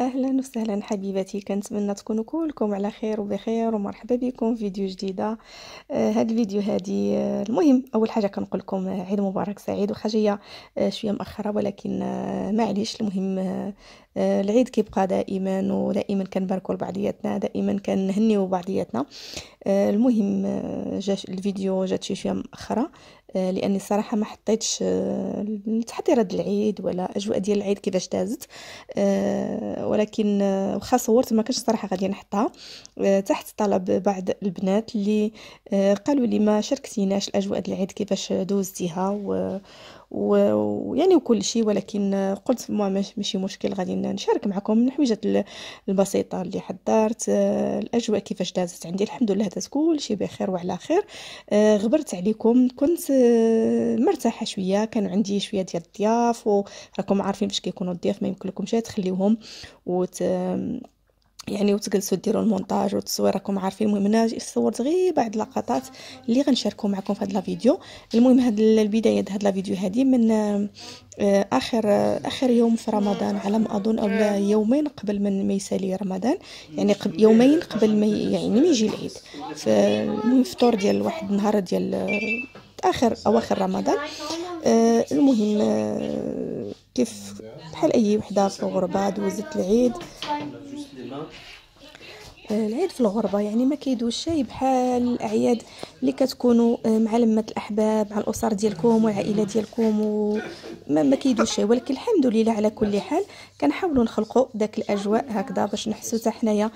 اهلا وسهلا حبيباتي، كنتمنى تكونوا كلكم على خير وبخير ومرحبا بكم في فيديو جديده. هاد الفيديو هادي المهم اول حاجه كنقول لكم عيد مبارك سعيد، وخا جايه شويه مأخره ولكن معليش. المهم العيد كيبقى دائما، ودائما كنباركوا لبعضياتنا، دائما كنهنيو بعضياتنا. المهم الفيديو جات شويه مأخره لاني الصراحه ما حطيتش التحضيرات العيد ولا اجواء ديال العيد كيفاش دازت، ولكن واخا صورت ما كانش الصراحه غادي نحطها تحت طلب بعض البنات اللي قالوا لي ما شاركتيناش الاجواء ديال العيد كيفاش دوزتيها ويعني وكل شيء، ولكن قلت ماشي مشكل غادي نشارك معكم الحويجات البسيطه اللي حضرت، الاجواء كيفاش دازت عندي. الحمد لله داز كل شيء بخير وعلى خير. غبرت عليكم، كنت مرتاحه شويه، كان عندي شويه ديال الضياف، وراكم عارفين باش كيكونوا الضياف ما يمكن لكمش تخليوهم يعني وتجلسوا ديروا المونتاج والتصوير، راكم عارفين. المهم انا صورت غير بعض اللقطات اللي غنشاركهم معكم في هذا الفيديو. المهم هذه البدايه ديال هذا الفيديو هذه من اخر يوم في رمضان على ما اظن، او يومين قبل من ما يسالي رمضان، يعني يومين قبل ما يجي العيد، فالفطور ديال واحد النهار ديال اواخر رمضان. المهم كيف بحال اي وحده في الغربه دوزت العيد. العيد في الغربه يعني ما كيدوش شي بحال الاعياد اللي كتكونوا مع لمه الاحباب، مع الاسر ديالكم والعائله ديالكم، ما كيدوش شي. ولكن الحمد لله على كل حال كنحاولوا نخلقوا داك الاجواء هكذا باش نحسوا حتى حنايا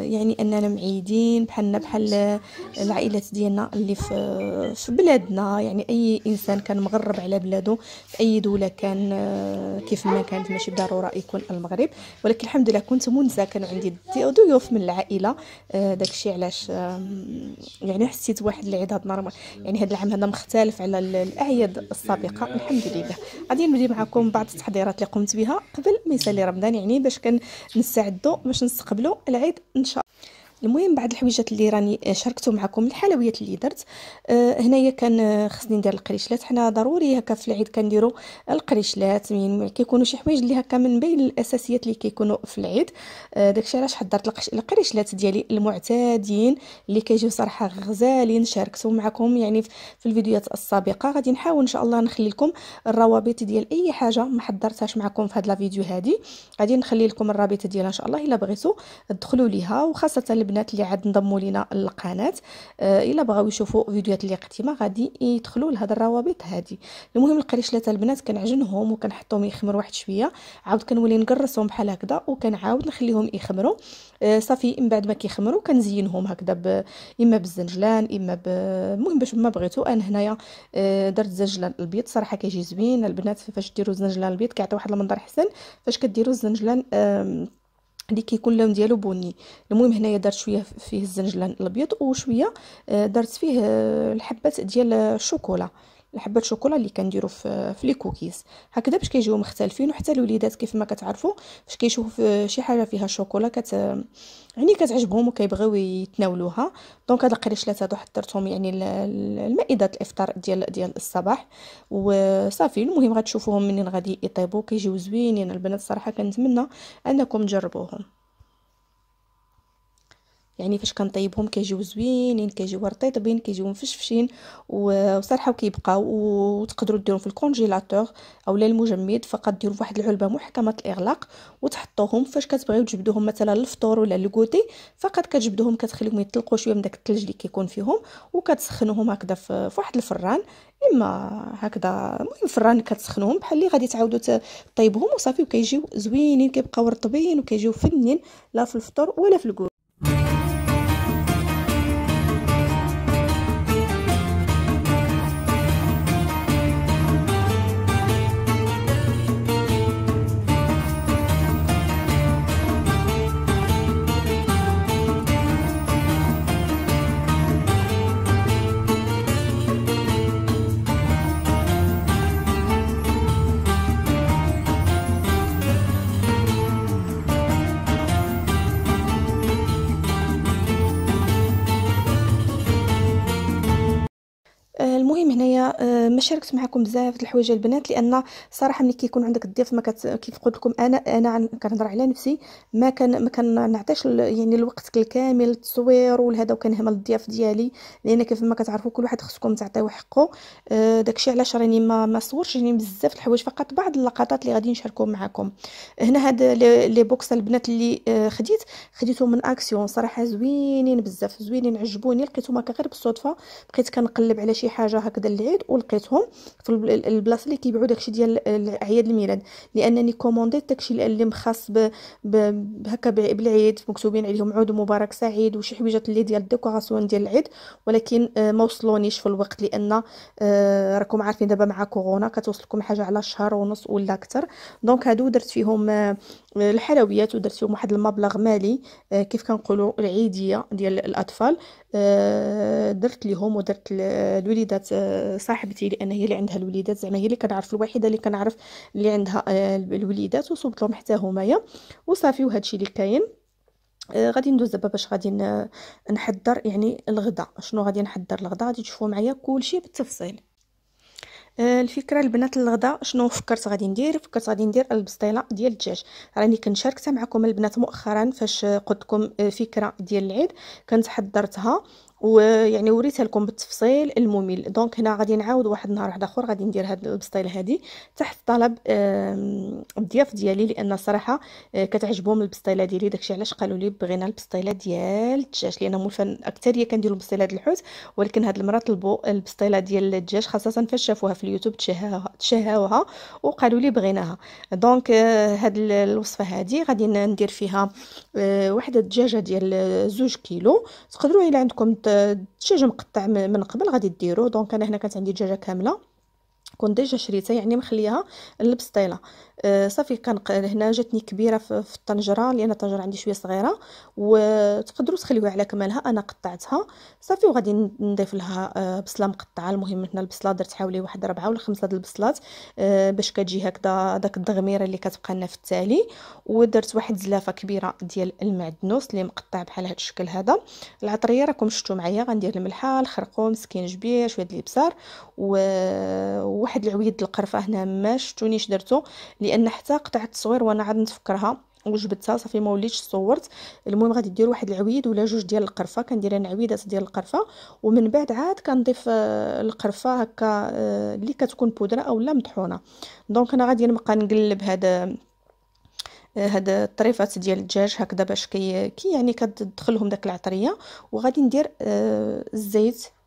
يعني اننا معيدين بحالنا بحال العائلات ديالنا اللي في بلادنا. يعني اي انسان كان مغرب على بلاده في اي دوله كان كيف ما كانت، ماشي بالضروره يكون المغرب، ولكن الحمد لله كنت منزه، كان عندي ضيوف من العائله. داكشي علاش يعني حسيت واحد العيد هاد النهار، يعني هاد العام هذا مختلف على الاعياد السابقه. الحمد لله غادي نبدي معكم بعض التحضيرات اللي قمت بها قبل ما يسالي رمضان، يعني باش كنستعدوا باش نستقبلوا العيد ان شاء الله. المهم بعض الحويجات اللي راني شاركتو معكم، الحلويات اللي درت. هنايا كان خصني ندير القريشلات، حنا ضروري هكا في العيد كنديروا القريشلات، يعني كيكونوا شي حوايج اللي هكا من بين الاساسيات اللي كيكونوا في العيد. داكشي علاش حضرت القريشلات ديالي المعتادين اللي كيجيو صراحه غزالين، شاركتو معكم يعني في الفيديوهات السابقه. غادي نحاول ان شاء الله نخلي لكم الروابط ديال اي حاجه ما حضرتهاش معكم في هذا الفيديو هادي، غادي نخلي لكم الرابط ديالها ان شاء الله الا بغيتوا تدخلوا ليها، وخاصه البنات اللي عاد انضموا لينا القناه الا بغاو يشوفوا فيديوهات اللي قديمه غادي يدخلوا لهاد الروابط هادي. المهم القريشلات البنات كنعجنهم وكنحطهم يخمروا واحد شويه، عاود كنولي نقرصهم بحال هكذا وكنعاود نخليهم يخمروا. صافي من بعد ما كيخمروا كنزينهم هكذا اما بالزنجلان اما المهم باش ما بغيتوا. انا هنايا درت زنجلان البيض، صراحه كيجي زوين البنات فاش ديروا زنجلان البيض، كيعطي واحد المنظر حسن فاش كديروا الزنجلان اللي كيكون اللون ديالو بني. المهم هنايا درت شويه فيه الزنجلان الابيض وشويه درت فيه الحبات ديال الشوكولا، الحبات الشوكولا اللي كنديروا في لي كوكيز هكذا باش كيجيو مختلفين. وحتى الوليدات كيف ما كتعرفوا فاش كيشوفوا شي حاجه فيها الشوكولا يعني كتعجبهم وكيبغيو يتناولوها. دونك هاد القريشلات هادو حضرتهم يعني المائده الافطار ديال الصباح وصافي. المهم غتشوفوهم منين غادي يطيبوا، كيجيو زوينين يعني البنات صراحه، كنتمنى انكم تجربوهم. يعني فاش كنطيبهم كيجيو زوينين، كيجيو رطيبين، كيجيو مفشفشين وصراحه وكيبقاو، وتقدروا ديروهم في الكونجيلاتور اولا المجمد، فقط ديروا واحد العلبه محكمه الاغلاق وتحطوهم فاش كتبغيو تجبدوهم مثلا للفطور ولا للكوتي، فقط كتجبدوهم كتخليهم يطلقوا شويه من داك الثلج اللي كيكون فيهم، وكتسخنوهم هكذا في واحد الفران اما هكذا. المهم فران كتسخنوهم بحال اللي غادي تعاودوا طيبهم وصافي، وكيجيو زوينين كيبقاو رطبين وكيجيو فنين لا في الفطور ولا في الكوتي. ما شاركت معكم بزاف د الحوايج البنات، لان صراحه ملي كيكون عندك الضيف ما كيف قلت لكم انا كنهضر على نفسي، ما كنعطيش يعني الوقت الكامل التصوير والهذا، وكنهمل الضيف ديالي، لان كيف ما كتعرفوا كل واحد خصكم تعطيوه حقه. داكشي علاش راني ما صورتش يعني بزاف د الحوايج، فقط بعض اللقطات اللي غادي نشاركهم معكم. هنا هاد لي بوكس البنات اللي خديتهم من اكسيون، صراحه زوينين بزاف، زوينين عجبوني، لقيتهم هكا غير بالصدفه، بقيت كنقلب على شي حاجه هكذا للعيد ولقيتهم في البلاصه اللي كيبيعوا داكشي ديال اعياد الميلاد، لانني كومونديت داكشي اللي مخاص هكا بالعيد، مكتوبين عليهم عود مبارك سعيد وشي حويجات اللي ديال الديكوراسيون ديال العيد، ولكن ما وصلونيش في الوقت، لان راكم عارفين دابا مع كورونا كتوصلكم حاجه على شهر ونص ولا اكثر. دونك هادو درت فيهم الحلويات ودرت فيهم واحد المبلغ مالي كيف كنقولوا العيديه ديال الاطفال، درت ليهم ودرت الوليدات صاحبتي، لان هي اللي عندها الوليدات، زعما هي اللي كنعرف الوحيده اللي كنعرف اللي عندها الوليدات، وصوبت لهم حتى همايا وصافي. وهادشي اللي كاين. غادي ندوز دابا باش غادي نحضر يعني الغداء، شنو غادي نحضر الغداء غادي تشوفوا معايا كلشي بالتفصيل. الفكره البنات الغداء شنو فكرت غادي ندير، فكرت غادي ندير البسطيله ديال الدجاج، راني كنشاركتها معكم البنات مؤخرا فاش قلت لكم فكره ديال العيد كنت حضرتها ويعني وريتها لكم بالتفصيل الممل. دونك هنا غادي نعاود واحد النهار واحد اخر غادي ندير هاد البسطيله هادي تحت طلب الضياف ديالي، لان صراحه كتعجبهم البسطيله ديالي، داكشي علاش قالوا لي بغينا البسطيله ديال الدجاج، لان مول الاكثريه كنديروا البسطيله ديال الحوت، ولكن هاد المره طلبوا البسطيله ديال الدجاج، خاصه فاش شافوها في اليوتيوب تشهاوها وقالوا لي بغيناها. دونك هاد الوصفه هادي غادي ندير فيها وحده دجاجه ديال 2 كيلو، تقدروا الى عندكم الدجاج مقطع من قبل غادي ديروه. دونك انا هنا كانت عندي دجاجه كامله كنت ديجا شريتها يعني مخليها البسطيله، صافي هنا جاتني كبيره في الطنجره لان الطنجره عندي شويه صغيره، وتقدروا تخليوها على كمالها، انا قطعتها صافي وغادي نضيف لها بصله مقطعه. المهم هنا البصله درت حوالي واحد 4 ولا 5 د البصلات باش كتجي هكذا داك الدغميره اللي كتبقى لنا في التالي، ودرت واحد زلافه كبيره ديال المعدنوس اللي مقطع بحال هذا الشكل هذا. العطريه راكم شفتوا معايا، غندير الملحه، الخرقوم، سكينجبير، شويه ديال الابصار وواحد العويد القرفه هنا ما شفتونيش درتو، لان حتى قطعت التصوير وانا عاد نتفكرها وجبتها صافي ما وليتش صورت. المهم غادي ندير واحد العويد ولا 2 ديال القرفه، كندير انا عويدات ديال القرفه ومن بعد عاد كنضيف القرفه هكا اللي كتكون بودره اولا مطحونه. دونك انا غادي نبقى نقلب هاد الطريفات ديال الدجاج هكذا باش كي يعني كتدخلهم داك العطريه، وغادي ندير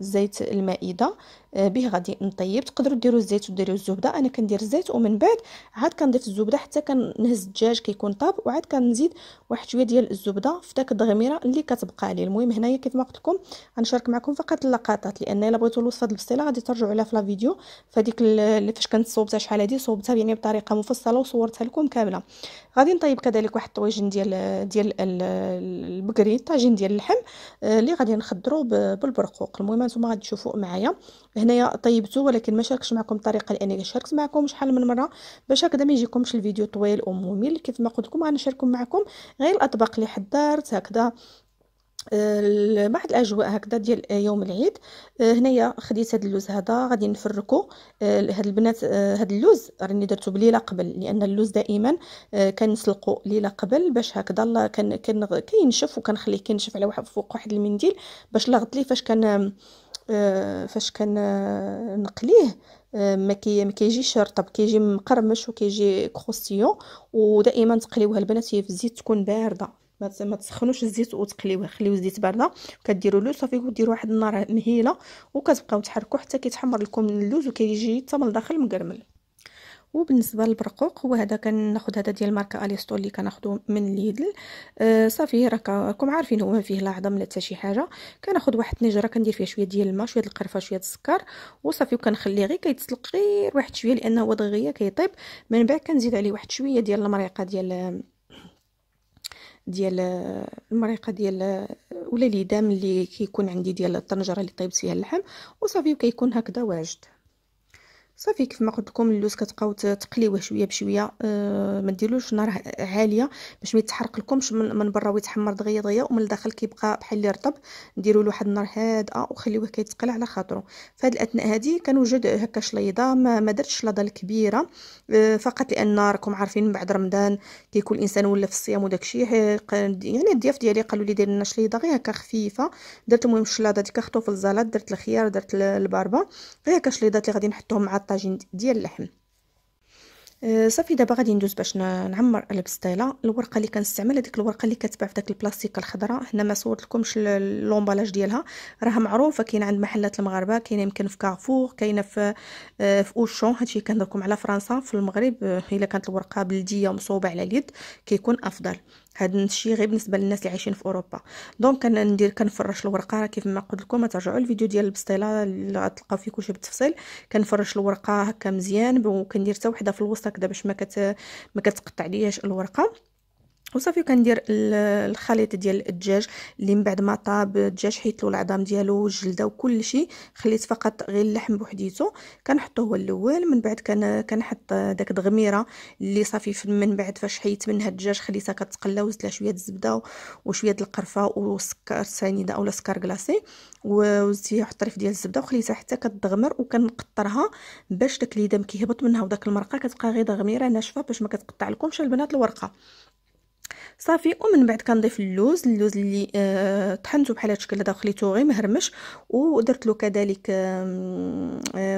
الزيت المائده به غادي نطيب. تقدروا ديروا الزيت وديروا الزبده، انا كندير الزيت ومن بعد عاد كنضيف الزبده حتى كنهز الدجاج كيكون طاب، وعاد كنزيد واحد شويه ديال الزبده في داك الدغميره اللي كتبقى لي. المهم هنايا كيف ما قلت لكم غنشارك معكم فقط اللقطات، لان الا بغيتوا الوصفه ديال البسطيله غادي ترجعوا عليها في لا فيديو، فهاديك فاش كنت صوبتها شحال هادي صوبتها يعني بطريقه مفصله وصورتها لكم كامله. غادي نطيب كذلك واحد الطويجن ديال البكري، طاجين ديال اللحم اللي غادي نخضروا بالبرقوق. المهم نتوما غادي تشوفوا معايا هنايا طيبته، ولكن ما شاركش معكم الطريقه لاني شاركت معكم شحال من مره باش هكذا ما يجيكمش الفيديو طويل وممل. كيف ما قلت لكم غنشارككم معكم غير الاطباق اللي حضرت هكذا بعض الاجواء هكذا ديال يوم العيد. هنايا خديت هذا اللوز هذا غادي نفركو، هاد البنات هاد اللوز راني درتو بليله قبل، لان اللوز دائما كنسلقو ليله قبل باش هكذا كينشف، وكنخليه كينشف على واحد فوق واحد المنديل باش لا غطلي فاش كان نقليه ما كيجيش رطب، كيجي مقرمش وكيجي كروستيون. ودائما تقليوها البنات هي في الزيت تكون بارده، ما تسخنوش الزيت وتقليوها، خليو الزيت بارده كديروا له صافي وديروا واحد النار مهيله وكتبقاو تحركوا حتى كيتحمر لكم اللوز وكيجي حتى من الداخل مقرمل. وبالنسبه للبرقوق هو هذا كناخذ هذا ديال ماركه اليستو اللي كناخذوه من ليدل، صافي راكم عارفين هو ما فيه لا عظم لا حتى شي حاجه. كناخذ واحد النجره كندير فيها شويه ديال الماء، شويه القرفه، شويه السكر وصافي، وكنخليه غير كيتسلق غير واحد شويه لانه هو دغيا كيطيب. من بعد كنزيد عليه واحد شويه ديال المريقه ديال المريقه ديال ولا ليدام اللي كيكون عندي ديال الطنجره اللي طيبت فيها اللحم، وصافي وكيكون هكذا واجد. صافي كيف ما قلت لكم اللوز كتبقاو تقليوه شويه بشويه، ما ديروش نار عاليه باش ما يتحرق لكمش من برا ويتحمر دغيا دغيا، ومن الداخل كيبقى بحال اللي رطب. ديروا له واحد النار هادئه وخليوه كيتقلع على خاطرو. فهاد الاثناء هادي كنوجد هكا شليضه، ما درتش شليضه الكبيره، فقط لان راكم عارفين من بعد رمضان كيكون الانسان ولا في الصيام وداكشي. يعني الضياف ديالي قالوا لي دير لنا شليضه غير هكا خفيفه، درت المهم الشليضه ديك خطوف الزلط، درت الخيار، درت الباربه، غير هكا شليضات اللي غادي نحطهم مع طاجين ديال اللحم. صافي دابا غادي ندوز باش نعمر البسطيله. الورقه اللي كنستعمل هذيك الورقه اللي كتباع في داك البلاستيك الخضراء، هنا ما صورت لكمش لومبالاج ديالها، راه معروفه كاينه عند محلات المغاربه، كاينه يمكن في كارفور، كاينه في اوشون. هادشي كنهضر لكم على فرنسا. في المغرب الا كانت الورقه بلديه ومصوبه على اليد كيكون افضل. هاد الشيء غير بالنسبه للناس اللي عايشين في اوروبا. دونك كندير كنفرش الورقه، راه كيف ما قلت لكم ترجعوا الفيديو ديال البسطيله اللي غتلقاو فيه كلشي بالتفصيل. كنفرش الورقه هكا مزيان، وكندير حتى وحده في الوسط هكذا باش ما كتقطع لياش الورقه. وصافي كندير الخليط ديال الدجاج اللي من بعد ما طاب الدجاج حيت له العظام ديالو والجلده وكل شيء، خليت فقط غير اللحم بوحديته كنحطوه هو الاول. من بعد كنحط داك الدغميره اللي صافي من بعد فاش حيت منها الدجاج خليتها كتقلى، وزدت لها شويه الزبده وشويه القرفه وسكر سنيده اولا سكر كلاصي، وزدت لها الطريف ديال الزبده وخليتها حتى كتدغمر. وكنقطرها باش داك اليدام كيهبط منها وداك المرقه كتبقى غير دغميره ناشفه باش ما كتقطع لكمش البنات الورقه. صافي ومن بعد كنضيف اللوز اللي طحنته بحال هذا الشكل هذا وخليته غير مهرمش، ودرت له كذلك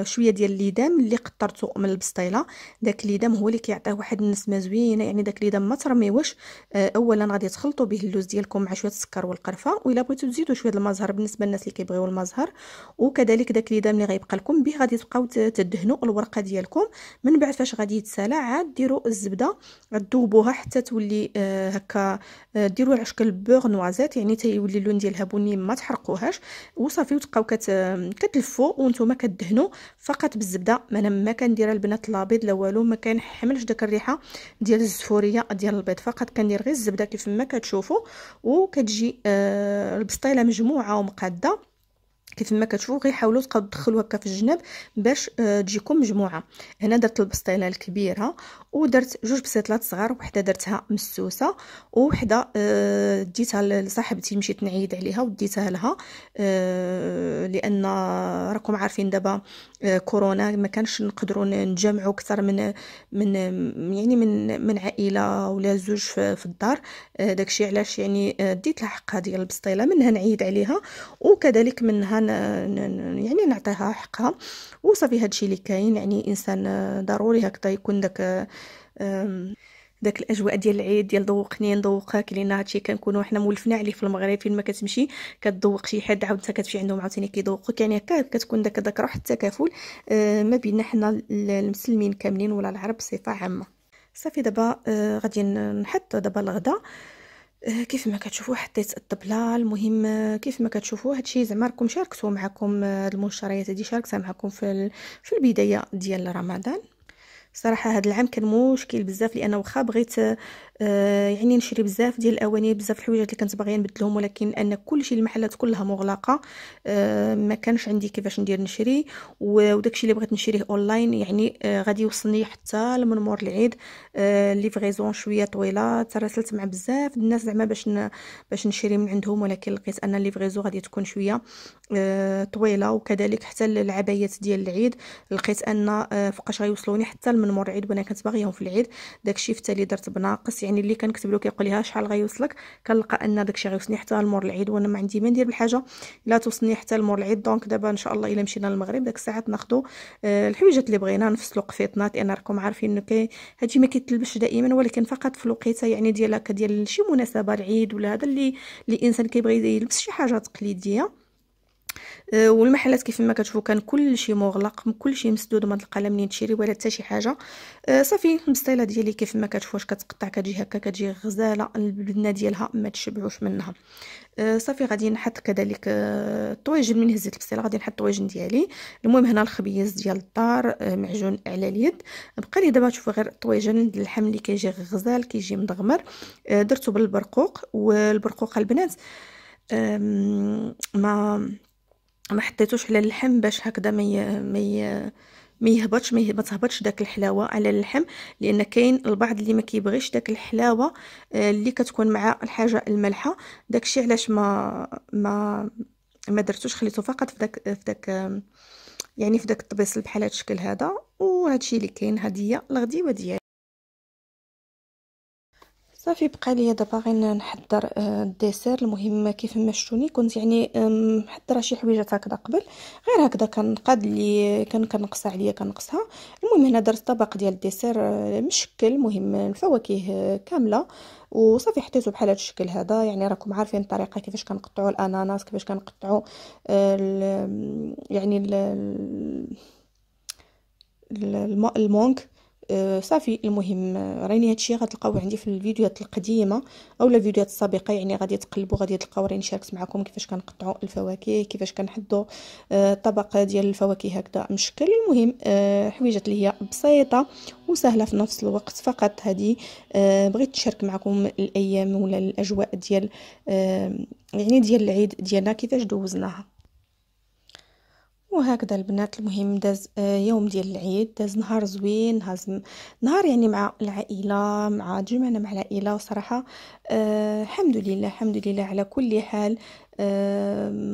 شويه ديال الليدام اللي قطرته من البسطيله. داك الليدام هو اللي كيعطيه واحد النسمه زوينه، يعني داك الليدام ما ترميوش. اولا غادي تخلطوا به اللوز ديالكم مع شويه السكر والقرفه، والا بغيتوا تزيدوا شويه المزهر بالنسبه للناس اللي كيبغيو المزهر. وكذلك داك الليدام اللي غيبقى لكم به غادي تبقاو تدهنوا الورقه ديالكم. من بعد فاش غادي يتسالى عاد ديروا الزبده، غتذوبوها حتى تولي هكا ديروها على شكل بوغ نوازيت، يعني تيولي اللون ديالها بني ما تحرقوهاش. وصافي وتبقاو كتلفوا وانتم كدهنوا فقط بالزبده. ما كندير البنات الابيض لا والو، ما كنحملش داك الريحه ديال الزفوريه ديال البيض، فقط كندير غير الزبده كيف ما كتشوفوا. وكتجي البسطيله مجموعه ومقاده كيف ما كتشوفوا، غير حاولوا تدخلوا هكا في الجناب باش تجيكم مجموعه. هنا درت البسطيله الكبيره ودرت جوج بسيطلات صغار، وحده درتها مسوسه وحده ديتها لصاحبتي، مشيت نعيد عليها وديتها لها، لان راكم عارفين دابا كورونا ما كانش نقدروا نجمعوا اكثر من يعني من عائله ولا زوج في الدار. داكشي علاش يعني ديت لها حقها ديال البسطيله، منها نعيد عليها وكذلك منها يعني نعطيها حقها. وصافي هادشي اللي كاين، يعني انسان ضروري هكذا يكون داك الاجواء ديال العيد ديال ذوقني نذوقك، لان هادشي كنكونوا حنا مولفنا عليه في المغرب. فين ما كتمشي كتذوق شي حد عاود حتى كتمشي عندهم عاوتاني كيذوقك، يعني هكا كتكون داك روح التكافل ما بيننا حنا المسلمين كاملين ولا العرب بصفه عامه. صافي دابا غادي نحط دابا الغدا. كيف ما كتشوفوا حطيت الطبله. المهم كيف ما كتشوفوا هادشي زعما راكم شاركتو معكم هاد المشتريات هادي، شاركتها معكم في البدايه ديال رمضان. صراحه هذا العام كان مشكل بزاف، لان واخا بغيت يعني نشري بزاف ديال الاواني، بزاف الحوايجات اللي كنت باغيه نبدلهم، ولكن ان كلشي المحلات كلها مغلقه ما كانش عندي كيفاش ندير نشري. وداكشي اللي بغيت نشريه اونلاين يعني غادي يوصلني حتى لمنمور العيد. ليفريزون شويه طويله، تراسلت مع بزاف الناس زعما باش نشري من عندهم، ولكن لقيت ان ليفريزون غادي تكون شويه طويله. وكذلك حتى العبايات ديال العيد لقيت ان فوقاش غيوصلوني حتى منمور العيد، وانا كنت باغيهم في العيد. داكشي حتى اللي درت بناقص، يعني اللي كنكتب له كيقول لها شحال غيوصلك، كنلقى ان داكشي غيوصلني حتى لمور العيد، وانا ما عندي ما ندير بالحاجه الا توصلني حتى لمور العيد. دونك دابا ان شاء الله الا مشينا للمغرب داك الساعات ناخذوا الحويجات اللي بغينا، نفصلوا قفيطنا، لان راكم عارفين ان هادشي ما كيتلبش دائما، ولكن فقط في الوقيته يعني ديالك ديال شي مناسبه العيد ولا هذا اللي الانسان كيبغي يلبس شي حاجه تقليديه. والمحلات كيف ما كتشوفوا كان كلشي مغلق، كلشي مسدود، ما تلقى لا منين تشري ولا حتى شي حاجه. صافي البسطيله ديالي كيف ما كتشوفوا واش كتقطع كتجي هكا، كتجي غزاله، البدنه ديالها ما تشبعوش منها. صافي غادي نحط كذلك الطويجن. من هزيت البسطيله غادي نحط الطويجن ديالي. المهم هنا الخبيز ديال الدار معجون على اليد، بقى لي دابا تشوفوا غير الطويجن ديال اللحم اللي كيجي غزال، كيجي مدغمر. درته بالبرقوق، والبرقوق البنات ما حطيتوش على اللحم باش هكذا ما ما تهبطش داك الحلاوه على اللحم، لان كاين البعض اللي ما كيبغيش داك الحلاوه اللي كتكون مع الحاجه المالحه. داكشي علاش ما درتوش، خليته فقط في داك يعني في داك الطبيصل بحال هاد الشكل هذا. وهادشي اللي كاين، هديه الغديوه ديالي صافي. بقى لي دابا غير نحضر الديسير. المهم كيف ما شفتوني كنت يعني محضره شي حويجات هكذا قبل، غير هكذا كنقاد اللي كان كنقصها عليا كنقصها. المهم هنا درت طبق ديال الديسير مشكل، المهم الفواكه كامله وصافي حطيته بحال هذا الشكل هذا. يعني راكم عارفين الطريقه كيفاش كنقطعوا الاناناس، كيفاش كنقطعوا يعني المونك صافي. المهم راني هادشي غتلقاوه عندي في الفيديوهات القديمه اولا الفيديوهات السابقه، يعني غادي تقلبوا غادي تلقاو راني شاركت معكم كيفاش كنقطعوا الفواكه، كيفاش كنحدوا طبق ديال الفواكه هكذا مشكل. المهم حويجات اللي هي بسيطه وسهله في نفس الوقت. فقط هذه بغيت نشارك معكم الايام ولا الاجواء ديال يعني ديال العيد ديالنا كيفاش دوزناها وهكذا البنات. المهم داز يوم ديال العيد، داز نهار زوين، نهار يعني مع العائله، مع تجمعنا مع العائله. وصراحه الحمد لله الحمد لله على كل حال.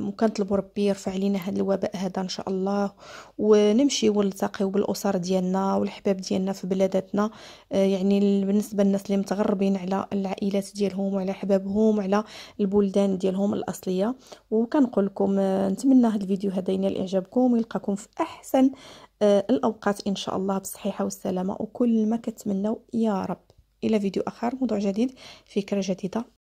وكنطلبوا ربي يرفع علينا هذا الوباء هذا ان شاء الله، ونمشي ونلتقيو بالاسر ديالنا والحباب ديالنا في بلاداتنا. يعني بالنسبه للناس اللي متغربين على العائلات ديالهم وعلى احبابهم وعلى البلدان ديالهم الاصليه. وكنقول لكم نتمنى هذا الفيديو هذا ينال اعجابكم ويلقاكم في احسن الاوقات ان شاء الله بالصحه والسلامه، وكل ما كتمنوا يا رب. الى فيديو اخر، موضوع جديد، فكره جديده.